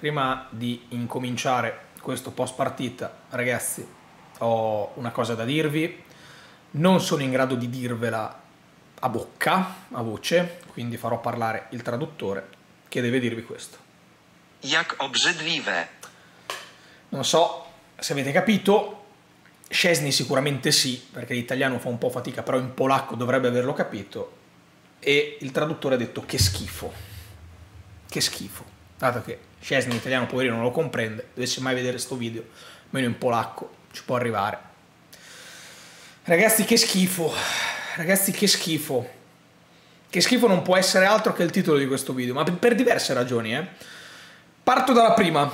Prima di incominciare questo post partita, ragazzi, ho una cosa da dirvi. Non sono in grado di dirvela a bocca, a voce, quindi farò parlare il traduttore che deve dirvi questo. Jak obrzydliwe. Non so se avete capito, Szczęsny sicuramente sì, perché l'italiano fa un po' fatica, però in polacco dovrebbe averlo capito, e il traduttore ha detto che schifo. Che schifo. Dato che Szczęsny in italiano poverino non lo comprende, dovesse mai vedere sto video, almeno in polacco ci può arrivare. Ragazzi, che schifo. Ragazzi, che schifo. Che schifo non può essere altro che il titolo di questo video, ma per diverse ragioni, eh. Parto dalla prima.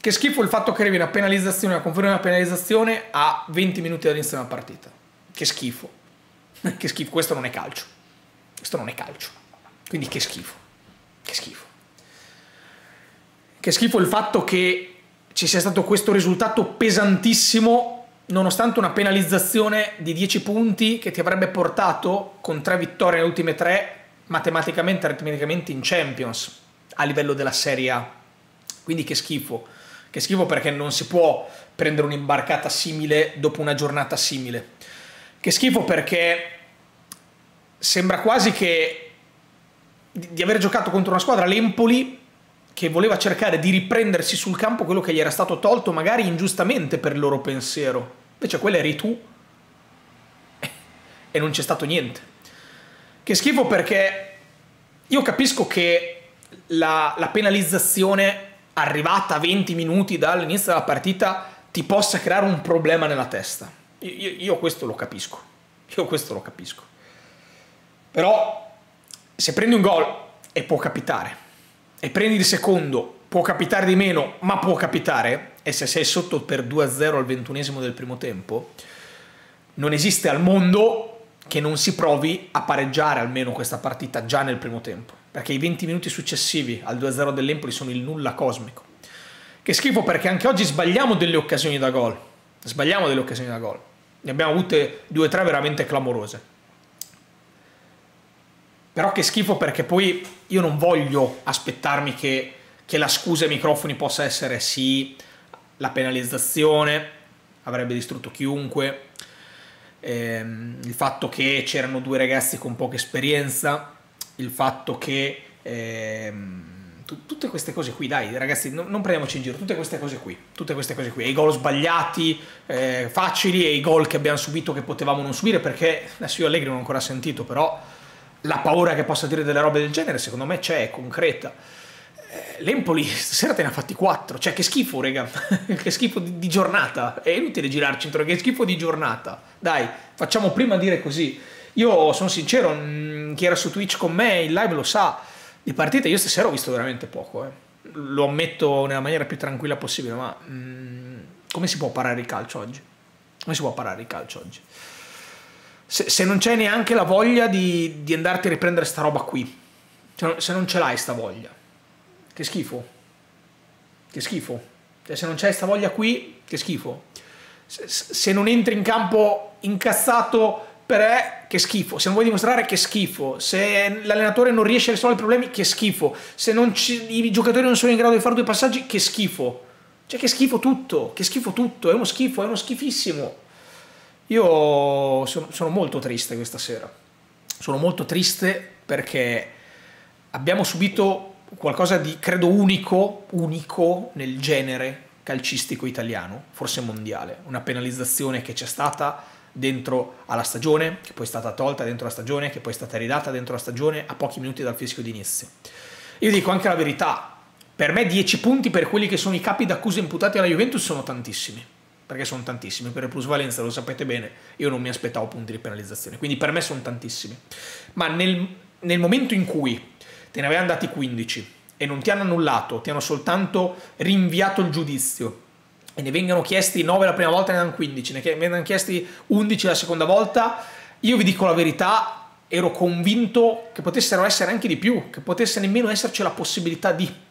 Che schifo il fatto che arrivi una penalizzazione, una conferma di una penalizzazione a 20 minuti dall'inizio della partita. Che schifo. Che schifo, questo non è calcio. Questo non è calcio. Quindi che schifo. Che schifo. Che schifo il fatto che ci sia stato questo risultato pesantissimo nonostante una penalizzazione di 10 punti che ti avrebbe portato, con 3 vittorie nelle ultime 3, matematicamente, aritmeticamente in Champions, a livello della Serie A. Quindi che schifo. Che schifo perché non si può prendere un'imbarcata simile dopo una giornata simile. Che schifo perché sembra quasi che di aver giocato contro una squadra, l'Empoli, che voleva cercare di riprendersi sul campo quello che gli era stato tolto, magari ingiustamente per il loro pensiero. Invece quello eri tu e non c'è stato niente. Che schifo perché io capisco che la penalizzazione arrivata a 20 minuti dall'inizio della partita ti possa creare un problema nella testa. Io questo lo capisco. Io questo lo capisco. Però se prendi un gol, e può capitare, e prendi il secondo, può capitare di meno, ma può capitare, e se sei sotto per 2-0 al 21esimo del primo tempo, non esiste al mondo che non si provi a pareggiare almeno questa partita già nel primo tempo, perché i 20 minuti successivi al 2-0 dell'Empoli sono il nulla cosmico. Che schifo perché anche oggi sbagliamo delle occasioni da gol, sbagliamo delle occasioni da gol, ne abbiamo avute 2-3 veramente clamorose. Però che schifo perché poi io non voglio aspettarmi che la scusa ai microfoni possa essere sì, la penalizzazione avrebbe distrutto chiunque, il fatto che c'erano due ragazzi con poca esperienza, il fatto che tutte queste cose qui, dai ragazzi, non prendiamoci in giro, tutte queste cose qui, e i gol sbagliati, facili, e i gol che abbiamo subito che potevamo non subire, perché adesso io Allegri non ho ancora sentito, però la paura che possa dire delle robe del genere secondo me c'è, è concreta. L'Empoli stasera te ne ha fatti 4, cioè che schifo raga, che schifo di giornata, è inutile girarci intorno, che schifo di giornata, dai, facciamo prima a dire così. Io sono sincero, chi era su Twitch con me in live lo sa, di partita io stasera ho visto veramente poco, lo ammetto nella maniera più tranquilla possibile, ma come si può parare il calcio oggi? Come si può parare il calcio oggi? Se non c'è neanche la voglia di andarti a riprendere sta roba qui, cioè, se non ce l'hai sta voglia, che schifo, che schifo, cioè, se non c'hai sta voglia qui, che schifo, se non entri in campo incazzato per che schifo, se non vuoi dimostrare che schifo, se l'allenatore non riesce a risolvere i problemi, che schifo, se non i giocatori non sono in grado di fare due passaggi, che schifo, cioè che schifo tutto, è uno schifo, è uno schifissimo. Io sono molto triste questa sera, sono molto triste perché abbiamo subito qualcosa di, credo, unico nel genere calcistico italiano, forse mondiale, una penalizzazione che c'è stata dentro alla stagione, che poi è stata tolta dentro la stagione, che poi è stata ridata dentro la stagione a pochi minuti dal fischio d'inizio. Io dico anche la verità, per me 10 punti per quelli che sono i capi d'accusa imputati alla Juventus sono tantissimi. Perché sono tantissimi, per il plusvalenza lo sapete bene, io non mi aspettavo punti di penalizzazione, quindi per me sono tantissimi, ma nel momento in cui te ne avevano dati 15 e non ti hanno annullato, ti hanno soltanto rinviato il giudizio e ne vengano chiesti 9 la prima volta, ne hanno 15, ne vengano chiesti 11 la seconda volta, io vi dico la verità, ero convinto che potessero essere anche di più, che potesse nemmeno esserci la possibilità di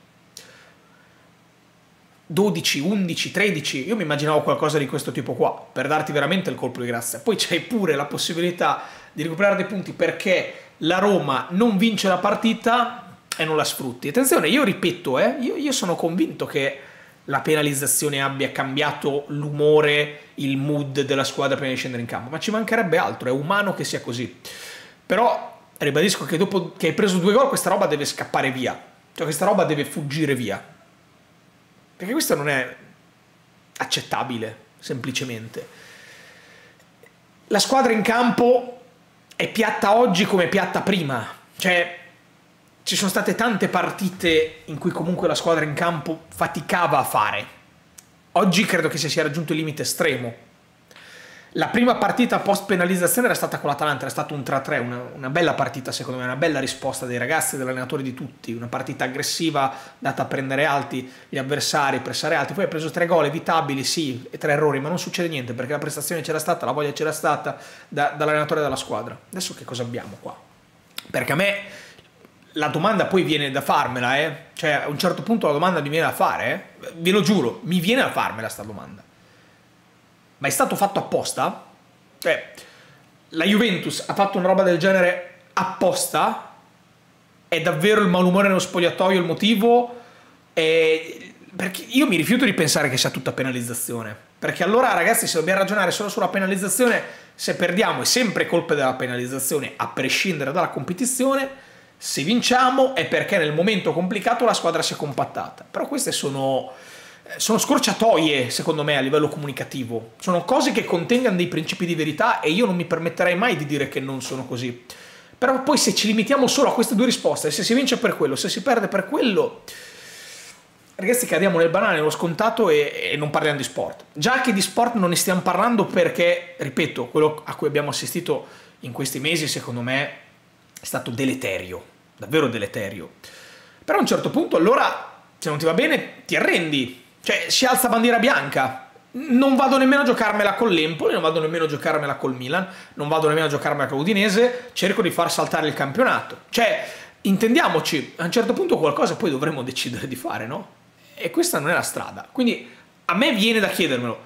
12, 11, 13, io mi immaginavo qualcosa di questo tipo qua, per darti veramente il colpo di grazia. Poi c'è pure la possibilità di recuperare dei punti perché la Roma non vince la partita, e non la sfrutti. Attenzione, io ripeto, io sono convinto che la penalizzazione abbia cambiato l'umore, il mood della squadra prima di scendere in campo, ma ci mancherebbe altro, è umano che sia così. Però ribadisco che dopo che hai preso 2 gol questa roba deve scappare via, cioè questa roba deve fuggire via, perché questo non è accettabile, semplicemente. La squadra in campo è piatta oggi come piatta prima, cioè ci sono state tante partite in cui comunque la squadra in campo faticava a fare. Oggi credo che si sia raggiunto il limite estremo. La prima partita post penalizzazione era stata con l'Atalanta, era stato un 3-3, una bella partita secondo me, una bella risposta dei ragazzi, dell'allenatore, di tutti, una partita aggressiva, data a prendere alti gli avversari, pressare alti. Poi ha preso 3 gol evitabili, sì, e 3 errori, ma non succede niente perché la prestazione c'era stata, la voglia c'era stata dall'allenatore e dalla squadra. Adesso che cosa abbiamo qua? Perché a me la domanda poi viene da farmela, cioè a un certo punto la domanda mi viene da fare, ve lo giuro, mi viene da farmela sta domanda. Ma è stato fatto apposta? La Juventus ha fatto una roba del genere apposta? È davvero il malumore nello spogliatoio il motivo? Perché io mi rifiuto di pensare che sia tutta penalizzazione, perché allora ragazzi, se dobbiamo ragionare solo sulla penalizzazione, se perdiamo è sempre colpa della penalizzazione a prescindere dalla competizione. Se vinciamo è perché nel momento complicato la squadra si è compattata. Però queste sono scorciatoie, secondo me, a livello comunicativo. Sono cose che contengono dei principi di verità e io non mi permetterei mai di dire che non sono così. Però poi se ci limitiamo solo a queste 2 risposte, se si vince per quello, se si perde per quello, ragazzi cadiamo nel banale, nello scontato e non parliamo di sport. Già che di sport non ne stiamo parlando perché, ripeto, quello a cui abbiamo assistito in questi mesi, secondo me, è stato deleterio, davvero deleterio. Però a un certo punto allora, se non ti va bene, ti arrendi. Cioè, si alza bandiera bianca. Non vado nemmeno a giocarmela con l'Empoli, non vado nemmeno a giocarmela col Milan, non vado nemmeno a giocarmela con l'Udinese, cerco di far saltare il campionato. Cioè, intendiamoci, a un certo punto qualcosa poi dovremo decidere di fare, no? E questa non è la strada. Quindi a me viene da chiedermelo,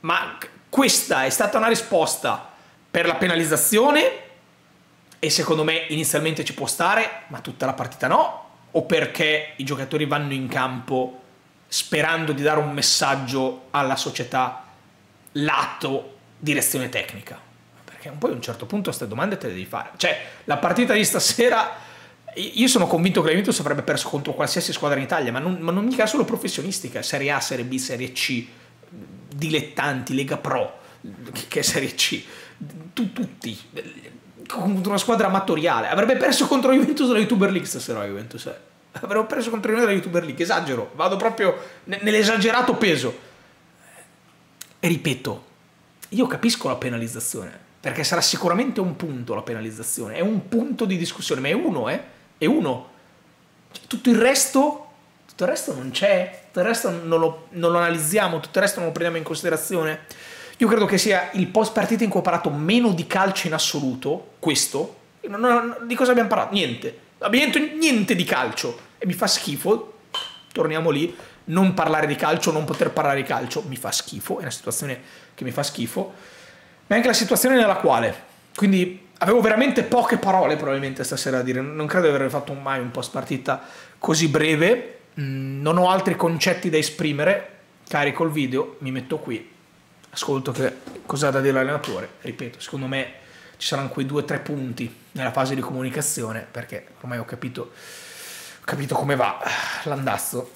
ma questa è stata una risposta per la penalizzazione? E secondo me inizialmente ci può stare, ma tutta la partita no? O perché i giocatori vanno in campo sperando di dare un messaggio alla società lato direzione tecnica? Perché poi a un certo punto queste domande te le devi fare. Cioè, la partita di stasera, io sono convinto che la Juventus avrebbe perso contro qualsiasi squadra in Italia, ma non mica solo professionistica, Serie A, Serie B, Serie C, dilettanti, Lega Pro, che è Serie C, tutti... contro una squadra amatoriale. Avrebbe perso contro la Juventus della YouTuber League stasera, la Juventus. Avrebbe perso contro noi della YouTuber League, esagero, vado proprio nell'esagerato peso. E ripeto, io capisco la penalizzazione, perché sarà sicuramente un punto la penalizzazione, è un punto di discussione, ma è uno, è uno. Tutto il resto non c'è, tutto il resto non lo analizziamo, tutto il resto non lo prendiamo in considerazione. Io credo che sia il post partita in cui ho parlato meno di calcio in assoluto, questo. Di cosa abbiamo parlato? Niente. Abbiamo detto niente di calcio e mi fa schifo. Torniamo lì, non parlare di calcio, non poter parlare di calcio, mi fa schifo, è una situazione che mi fa schifo. Ma è anche la situazione nella quale, quindi avevo veramente poche parole probabilmente stasera a dire, non credo di aver fatto mai un post partita così breve, non ho altri concetti da esprimere, carico il video, mi metto qui. Ascolto che cosa ha da dire l'allenatore, ripeto, secondo me ci saranno quei 2 o 3 punti nella fase di comunicazione, perché ormai ho capito come va l'andazzo,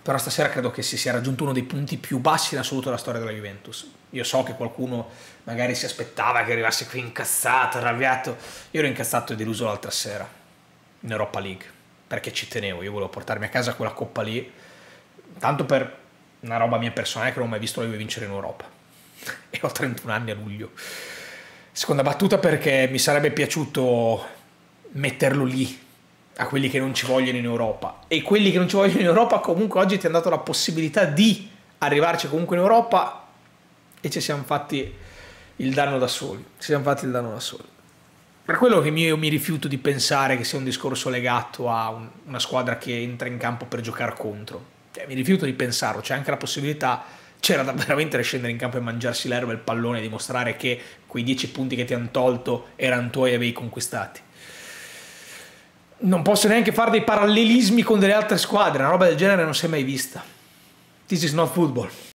però stasera credo che si sia raggiunto uno dei punti più bassi in assoluto della storia della Juventus. Io so che qualcuno magari si aspettava che arrivasse qui incazzato, arrabbiato, io ero incazzato e deluso l'altra sera in Europa League, perché ci tenevo, io volevo portarmi a casa quella coppa lì, tanto per una roba mia personale che non ho mai visto la Juve vincere in Europa. E ho 31 anni a luglio. Seconda battuta perché mi sarebbe piaciuto metterlo lì a quelli che non ci vogliono in Europa, e quelli che non ci vogliono in Europa comunque oggi ti hanno dato la possibilità di arrivarci comunque in Europa e ci siamo fatti il danno da soli, ci siamo fatti il danno da soli. Per quello che io mi rifiuto di pensare che sia un discorso legato a una squadra che entra in campo per giocare contro, mi rifiuto di pensarlo. C'è anche la possibilità, c'era da veramente scendere in campo e mangiarsi l'erba e il pallone e dimostrare che quei 10 punti che ti hanno tolto erano tuoi e avevi conquistati. non posso neanche fare dei parallelismi con delle altre squadre, una roba del genere non si è mai vista. This is not football.